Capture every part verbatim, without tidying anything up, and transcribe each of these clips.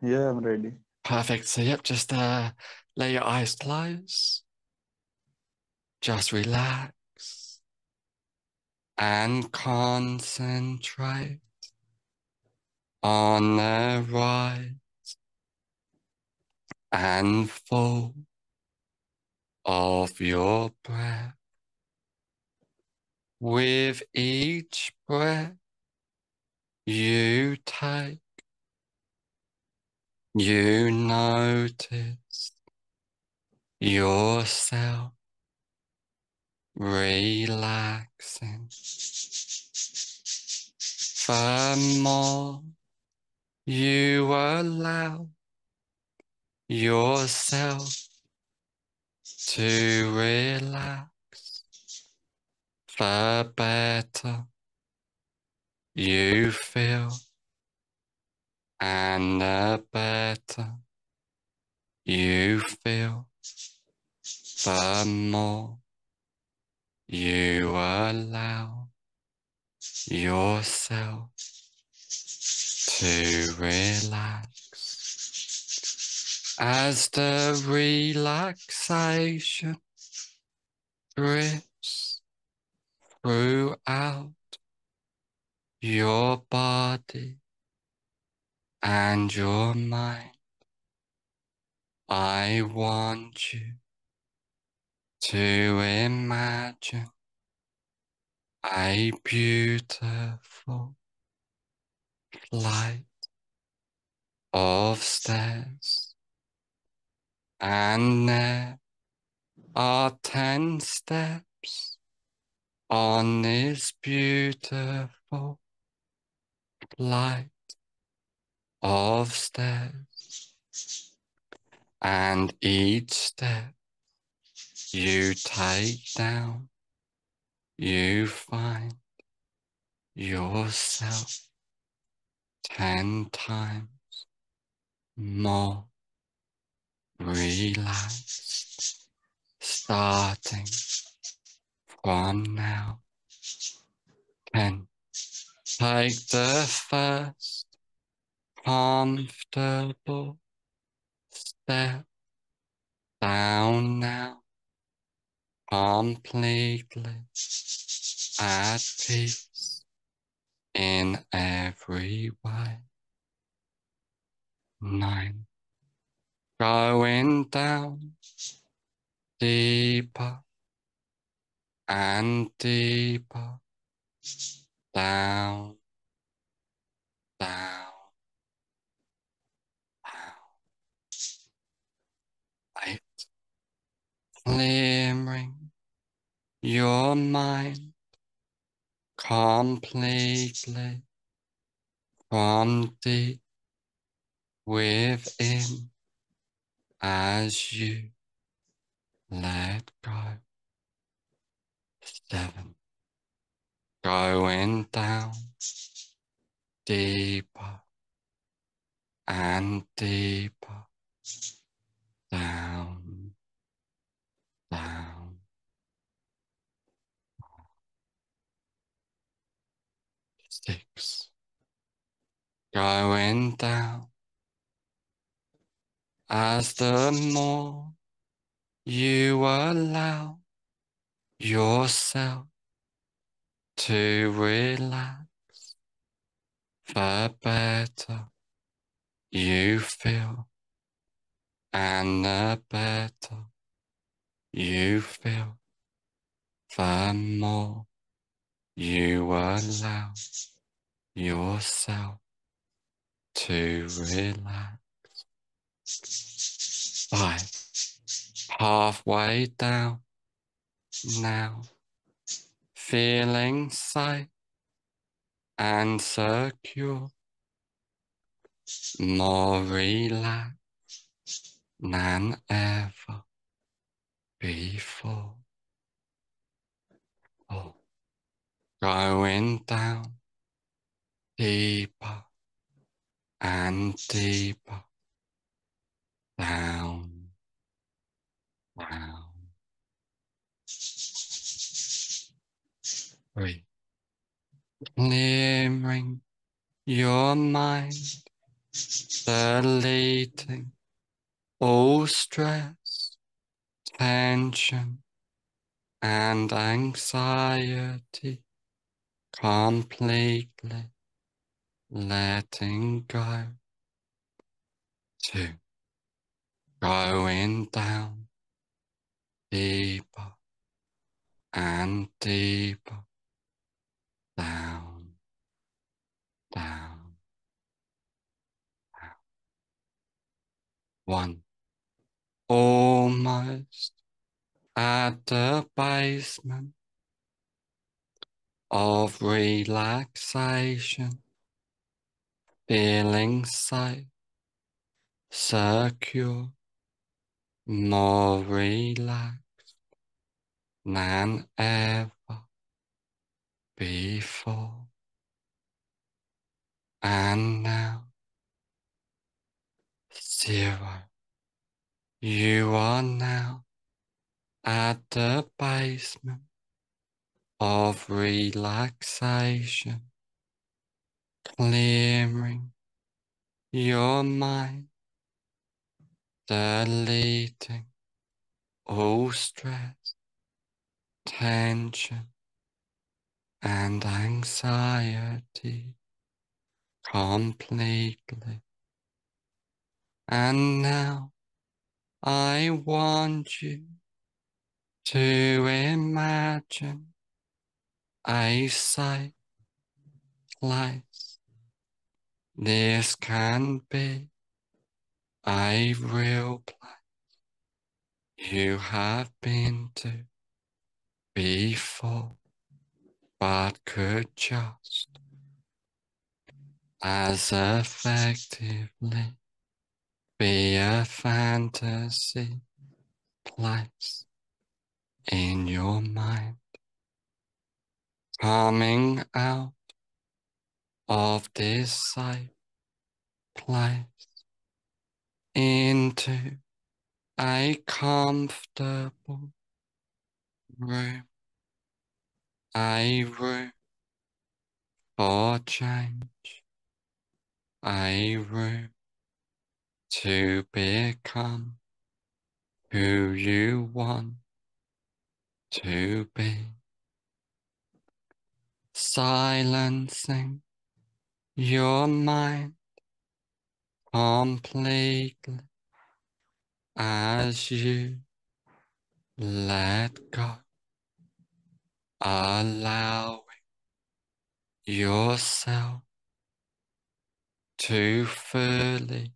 Yeah, I'm ready. Perfect. So, yep, just uh, lay your eyes closed. Just relax. And concentrate on the rise and fall of your breath. With each breath you take, you notice yourself relaxing. The more you allow yourself to relax, the better you feel, and the better you feel, the more you allow yourself to relax. As the relaxation drifts throughout your body and your mind, I want you to imagine a beautiful flight of stairs, and there are ten steps on this beautiful flight of steps, and each step you take down, you find yourself ten times more relaxed. Starting from now, ten. Take the first comfortable step down now, completely at peace in every way. Nine. Going down deeper and deeper, down, down, down. Eight. Clearing your mind completely from deep within as you let go. Seven. Going down deeper and deeper, down, down. Six. Going down. As the more you allow yourself to relax, the better you feel, and the better you feel, the more you allow yourself to relax. Five. Halfway down now, feeling safe and secure, more relaxed than ever before. Four. Going down deeper and deeper, down, down. Three. Clearing your mind Oscillating all stress, tension, and anxiety, completely letting go. Two, going down deeper and deeper, down, down. One, almost at the basement of relaxation, feeling safe, secure, more relaxed than ever before. And now, zero. You are now at the basement of relaxation, clearing your mind, deleting all stress, tension, and anxiety completely. And now I want you to imagine a safe place. This can be a real place you have been to before, but could just as effectively be a fantasy place in your mind. Coming out of this safe place into a comfortable room, a room for change, a room to become who you want to be. Silencing your mind completely as you let go, allowing yourself to fully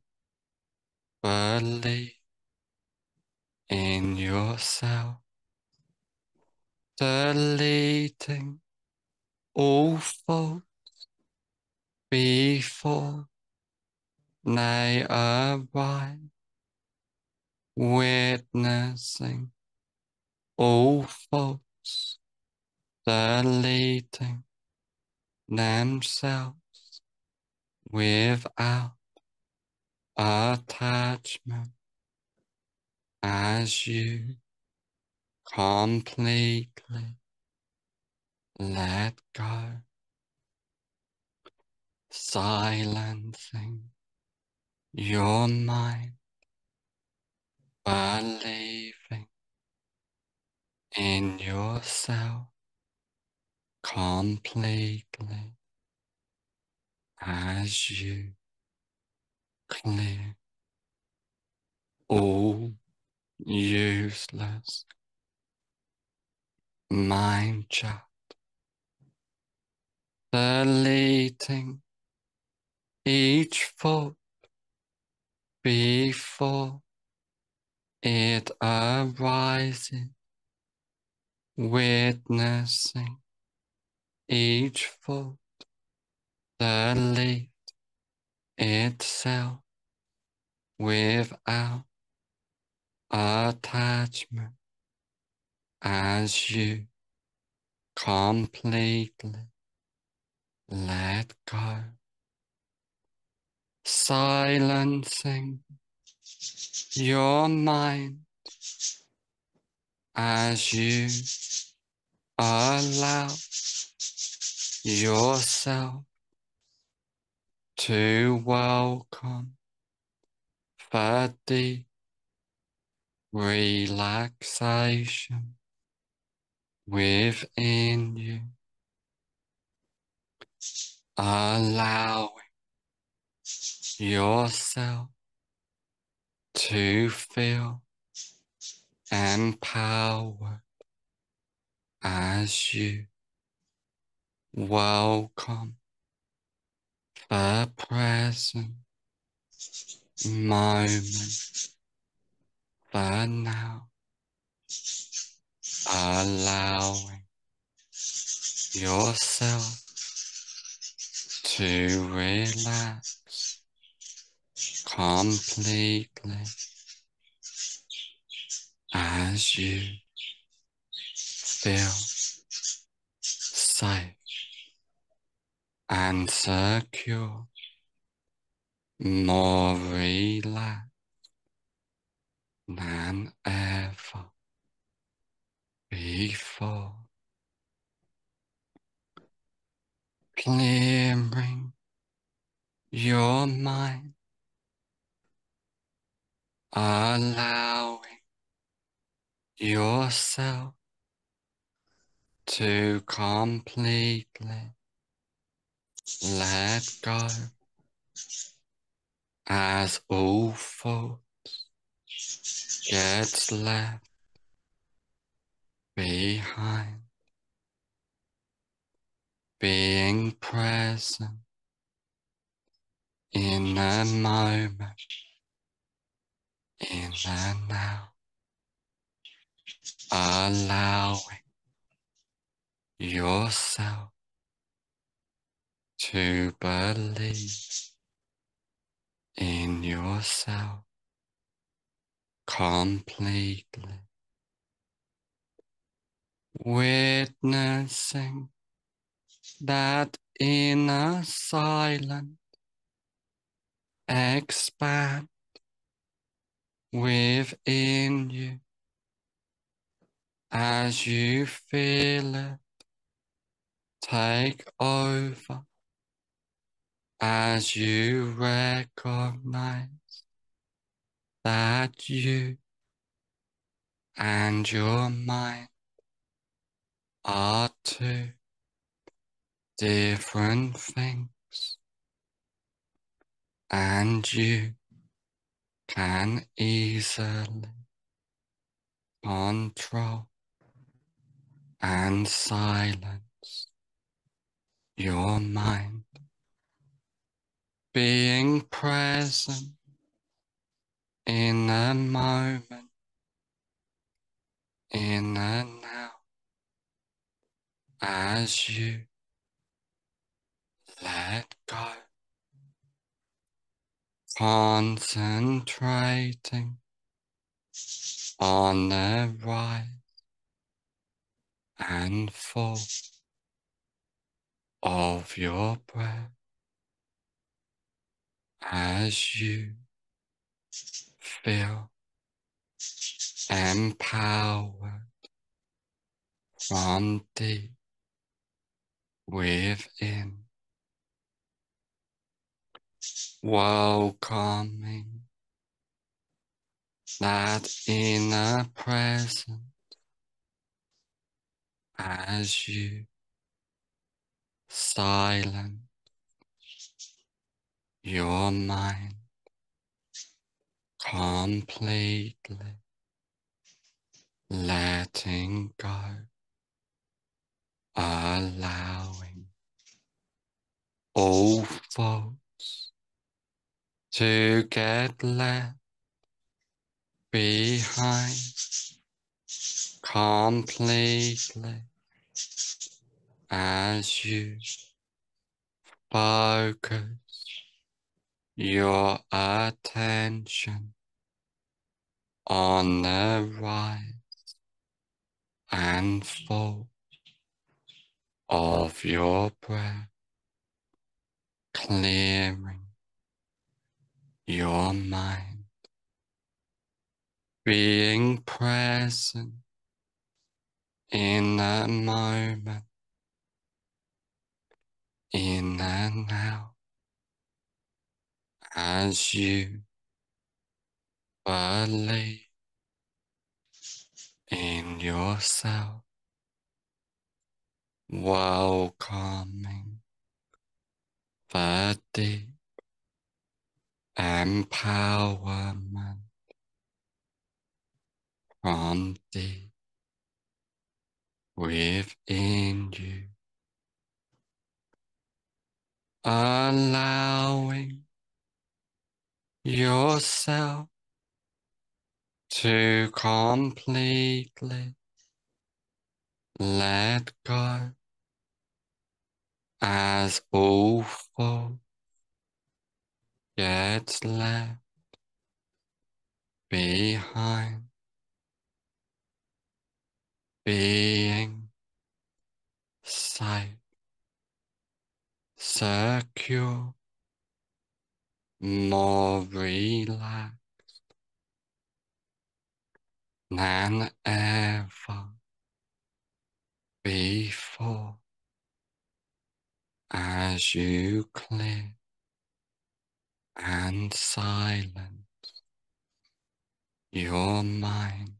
believe in yourself, deleting all thoughts before they arrive, witnessing all thoughts deleting themselves without attachment as you completely let go, silencing your mind, believing in yourself completely as you clear all useless mind chat, deleting each thought before it arises, witnessing each thought delete itself without attachment as you completely let go, silencing your mind as you allow yourself to welcome body relaxation within you, allowing yourself to feel empowered as you welcome the present moment, the now, allowing yourself to relax completely as you feel safe and secure, more relaxed than ever before. Clearing your mind, allowing yourself to completely let go as all thoughts get left behind. Being present in the moment, in the now, allowing yourself to believe in yourself completely, witnessing that inner silence expand within you as you feel it take over, as you recognize that you and your mind are two different things, and you can easily control and silence your mind. Being present in the moment, in the now, as you let go, concentrating on the rise and fall of your breath as you feel empowered from deep within. Welcoming that inner presence as you silence your mind completely, letting go, allowing all thoughts to get left behind completely as you focus your attention on the rise and fall of your breath, clearing your mind. Being present in the moment, in the now, as you Valley in yourself, welcoming the deep empowerment from deep within you, allowing yourself to completely let go as all thought gets left behind, being safe, secure, more relaxed than ever before, as you clear and silence your mind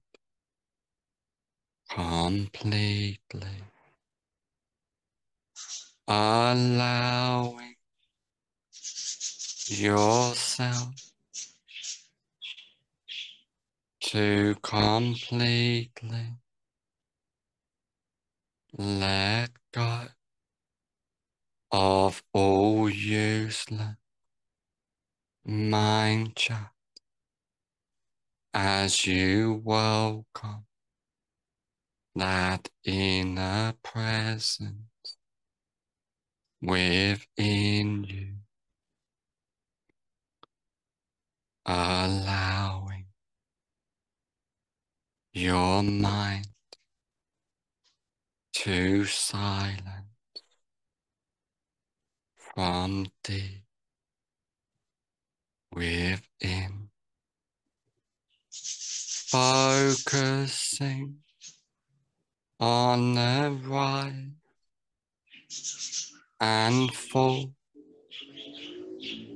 completely, allowing yourself to completely let go of all useless mind chat as you welcome that inner presence within you, allowing your mind to silence from deep within, focusing on the rise and fall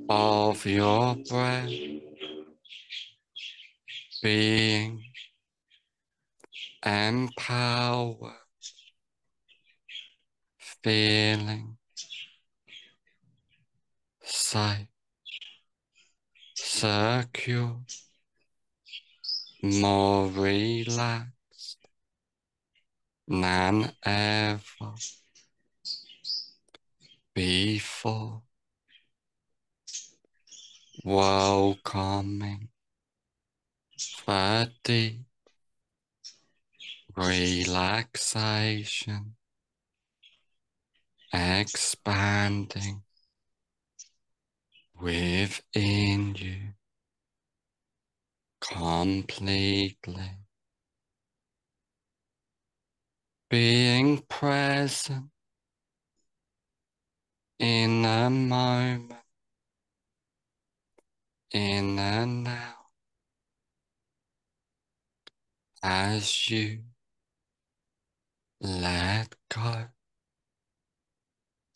of your breath, being empowered, feeling safe, secure, more relaxed than ever before, welcoming the deep relaxation, expanding within you completely, being present in the moment, in the now, as you let go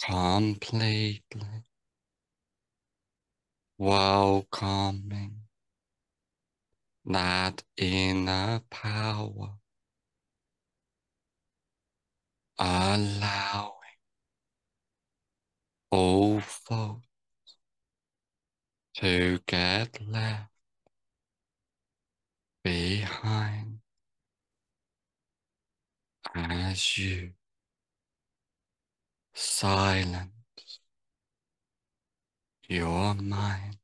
completely, welcoming that inner power, allowing all thoughts to get left behind as you silence your mind,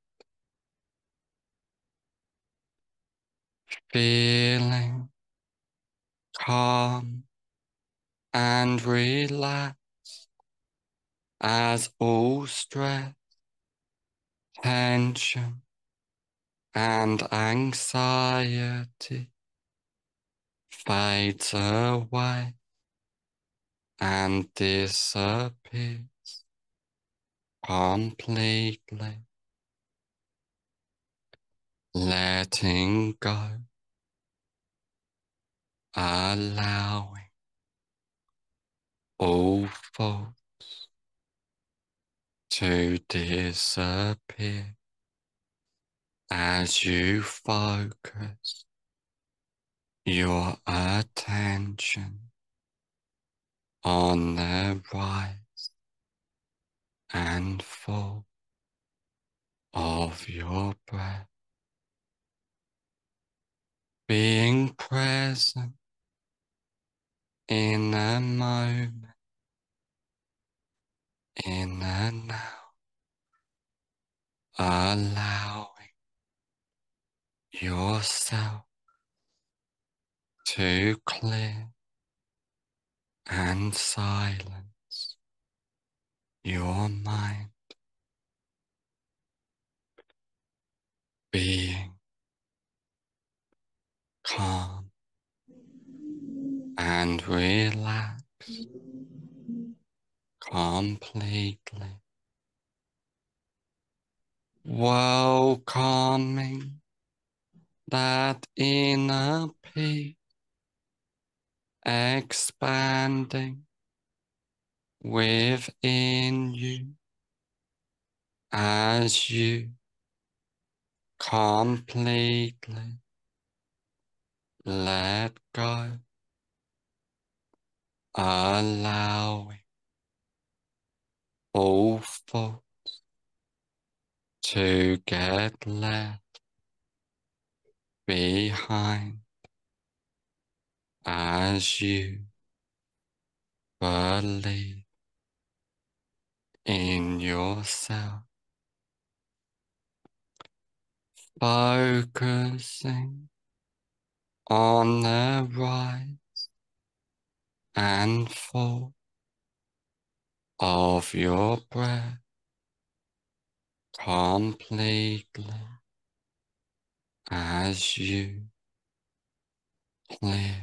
feeling calm and relaxed as all stress, tension, and anxiety fades away and disappears completely, letting go, allowing all thoughts to disappear As you focus your attention on the rise and fall of your breath, being present in the moment, in the now, allowing yourself to clear and silence your mind, being calm and relaxed completely, welcoming that inner peace, expanding within you as you completely let go, allowing all thoughts to get left behind as you believe in yourself, focusing on the rise and fall of your breath completely as you clear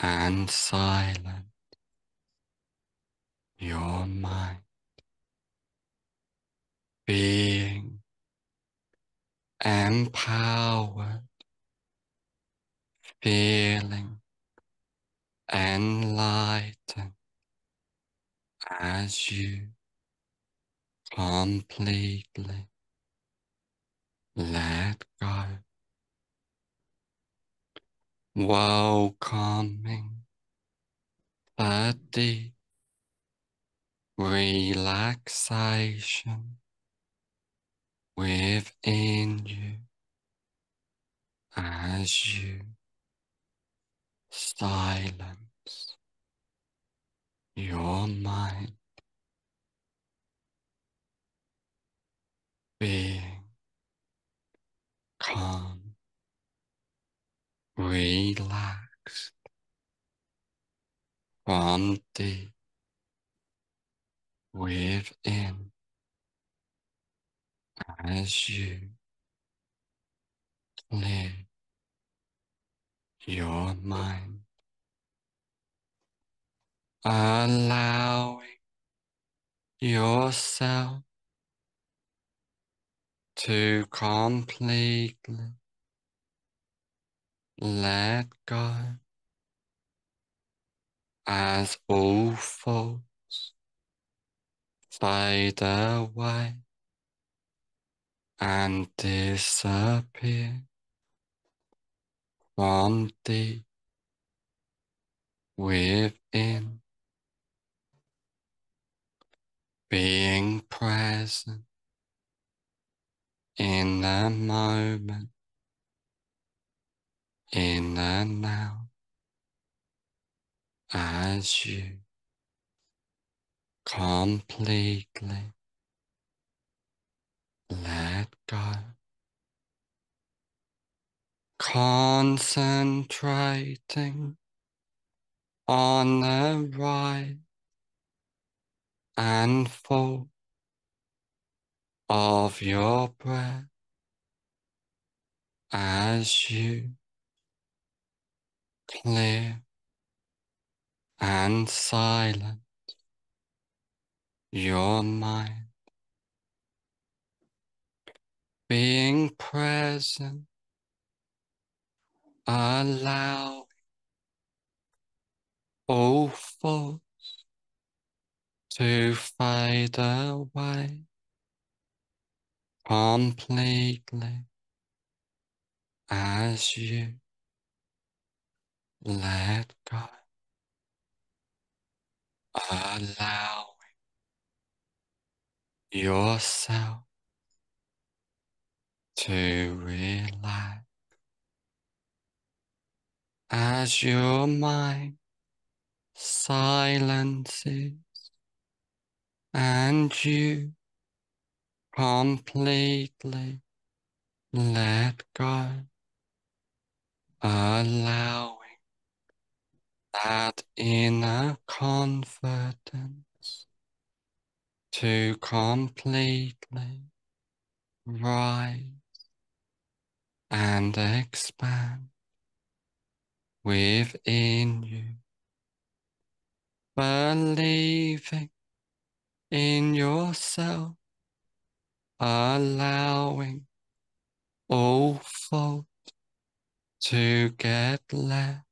and silent your mind, being empowered, feeling enlightened as you completely let go, welcoming a deep relaxation within you as you silence your mind, being calm, relaxed from deep within as you clear your mind, allowing yourself to completely let go as all thoughts fade away and disappear from deep within, being present in the moment, in the now, as you completely let go, concentrating on the rise and fall of your breath as you clear and silence your mind, being present, allowing all thoughts to fade away completely as you let go, allowing yourself to relax as your mind silences and you completely let go, allowing that inner confidence to completely rise and expand within you, believing in yourself, allowing all fault to get left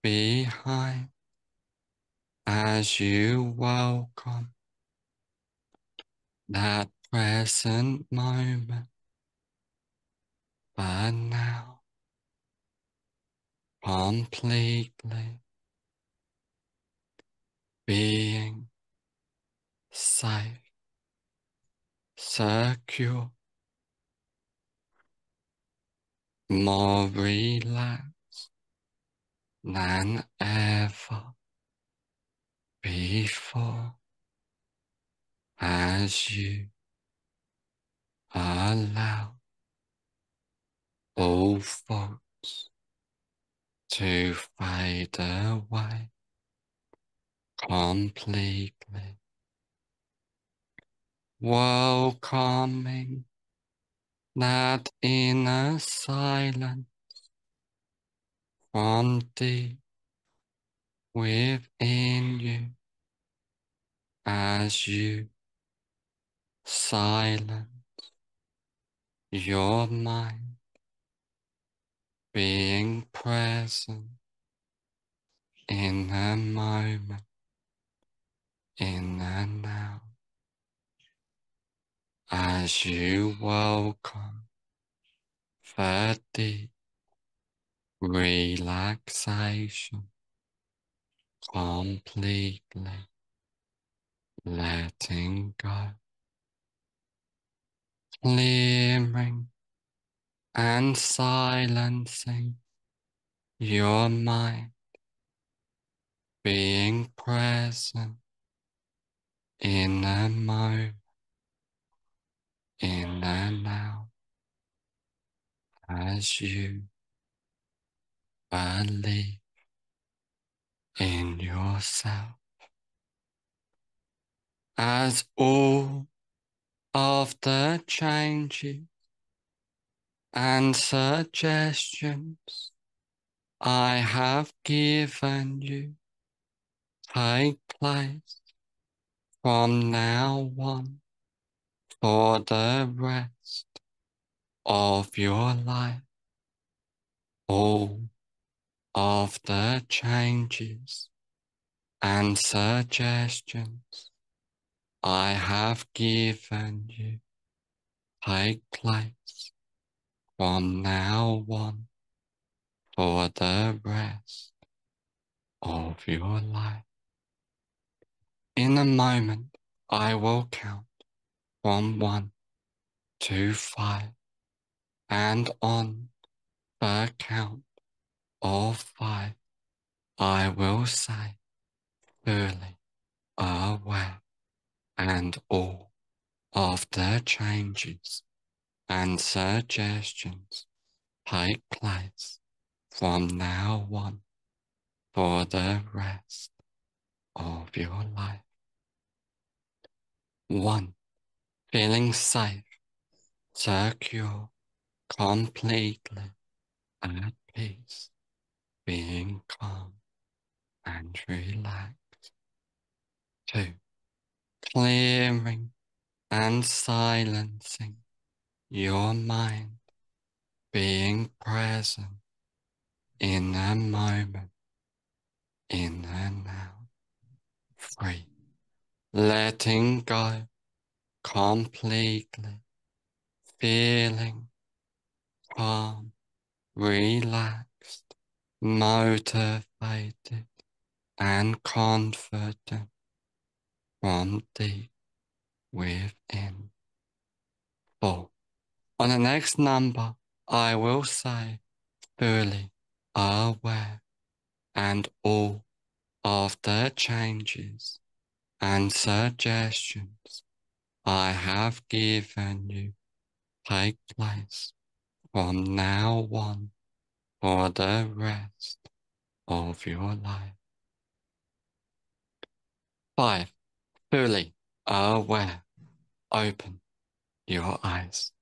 behind as you welcome that present moment. But now, completely being safe, secure, more relaxed than ever before as you allow all thoughts to fade away completely, welcoming that inner silence from deep within you as you silence your mind, being present in the moment, in the now, as you welcome the deep relaxation, completely letting go, clearing and silencing your mind, being present in the moment, in the now, as you believe in yourself, as all of the changes and suggestions I have given you take place from now on for the rest of your life. All of the changes and suggestions I have given you take place from now on for the rest of your life. In a moment, I will count from one to five, and on the count of five, I will say, fully aware, and all of the changes and suggestions take place from now on for the rest of your life. One, feeling safe, secure, completely at peace, being calm and relaxed. Two, clearing and silencing your mind, being present in the moment, in the now. Three, letting go completely feeling calm, relaxed, motivated, and confident from deep within. Four. On the next number, I will say fully aware and all of the changes and suggestions I have given you take place from now on for the rest of your life. Five. Fully aware. Open your eyes.